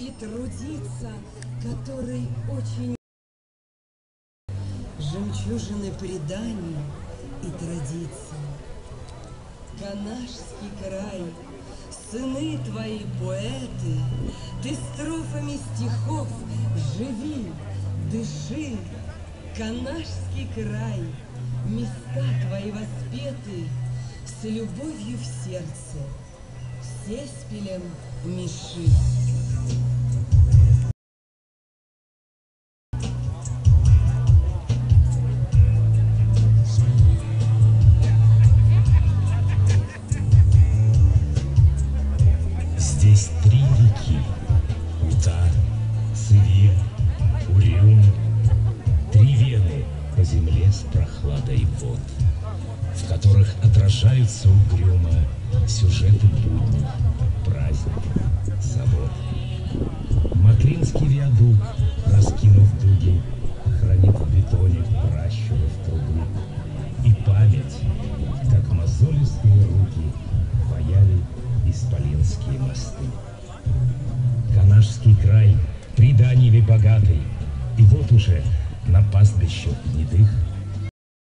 и трудиться, который очень жемчужины преданий и традиций. Канашский край, сыны твои поэты, ты строфами стихов живи, дыши. Канашский край, места твои воспеты с любовью в сердце, Сеспелем Мишши. Здесь три реки: Ута, Сыви, Уриум, три вены по земле с прохладой вод, в которых отражаются угрюмо сюжеты будней, праздников, забот. Маклинский виадук, раскинув дуги, хранит в бетоне пращуры в трубы, и память, как мозолистые руки, паяли исполинские мосты. Канашский край преданиями богатый, и вот уже на пастбищах гнедых